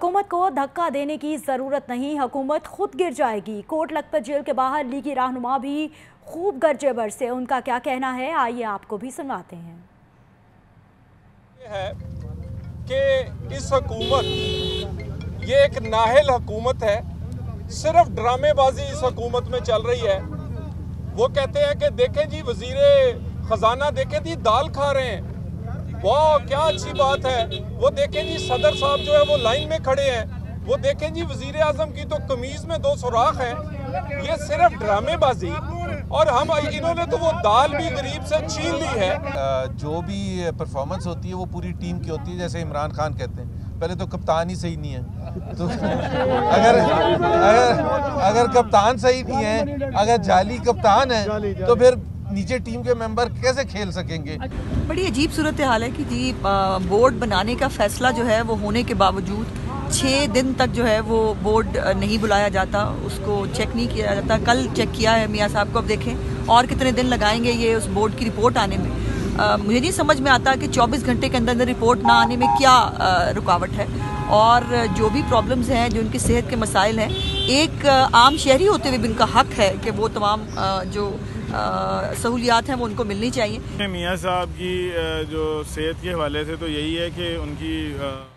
हुकूमत को धक्का देने की ज़रूरत नहीं, हुकूमत खुद गिर जाएगी। कोट लखपत जेल के बाहर लीगी रहनुमा भी खूब गर्जे बरसे। उनका क्या कहना है, आइए आपको भी सुनवाते हैं। ये है कि इस हुकूमत, ये एक नाहल हुकूमत है, सिर्फ ड्रामेबाजी इस हुकूमत में चल रही है। वो कहते हैं कि देखें जी वजीरे खजाना देखें जी दाल खा रहे हैं, वाह क्या अच्छी बात है। वो देखें जी सदर साहब जो है वो लाइन में खड़े हैं, वो देखें जी वजीर आजम की तो कमीज में दो सुराख हैं। ये सिर्फ ड्रामेबाजी, और हम इन्होंने तो वो दाल भी गरीब से छीन ली है। जो भी परफॉर्मेंस होती है वो पूरी टीम की होती है, जैसे इमरान खान कहते हैं पहले तो कप्तान ही सही नहीं है, तो अगर कप्तान सही नहीं है, अगर जाली कप्तान है तो फिर नीचे टीम के मेंबर कैसे खेल सकेंगे। बड़ी अजीब सूरत हाल है कि जी बोर्ड बनाने का फैसला जो है वो होने के बावजूद 6 दिन तक जो है वो बोर्ड नहीं बुलाया जाता, उसको चेक नहीं किया जाता। कल चेक किया है मियाँ साहब को, अब देखें और कितने दिन लगाएंगे ये उस बोर्ड की रिपोर्ट आने में। मुझे नहीं समझ में आता कि 24 घंटे के अंदर अंदर रिपोर्ट ना आने में क्या रुकावट है। और जो भी प्रॉब्लम्स हैं, जो उनकी सेहत के मसाइल हैं, एक आम शहरी होते हुए भी उनका हक है कि वो तमाम जो सहूलियात हैं वो उनको मिलनी चाहिए। मियाँ साहब की जो सेहत के हवाले से तो यही है कि उनकी